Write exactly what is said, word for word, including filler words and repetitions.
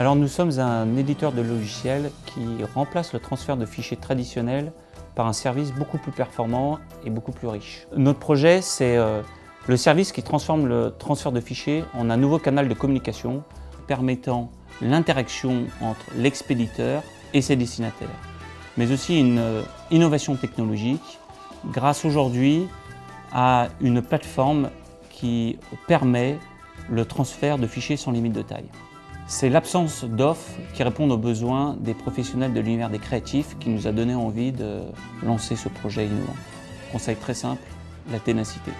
Alors nous sommes un éditeur de logiciels qui remplace le transfert de fichiers traditionnels par un service beaucoup plus performant et beaucoup plus riche. Notre projet, c'est le service qui transforme le transfert de fichiers en un nouveau canal de communication permettant l'interaction entre l'expéditeur et ses destinataires, mais aussi une innovation technologique grâce aujourd'hui à une plateforme qui permet le transfert de fichiers sans limite de taille. C'est l'absence d'offres qui répondent aux besoins des professionnels de l'univers des créatifs qui nous a donné envie de lancer ce projet innovant. Conseil très simple, la ténacité.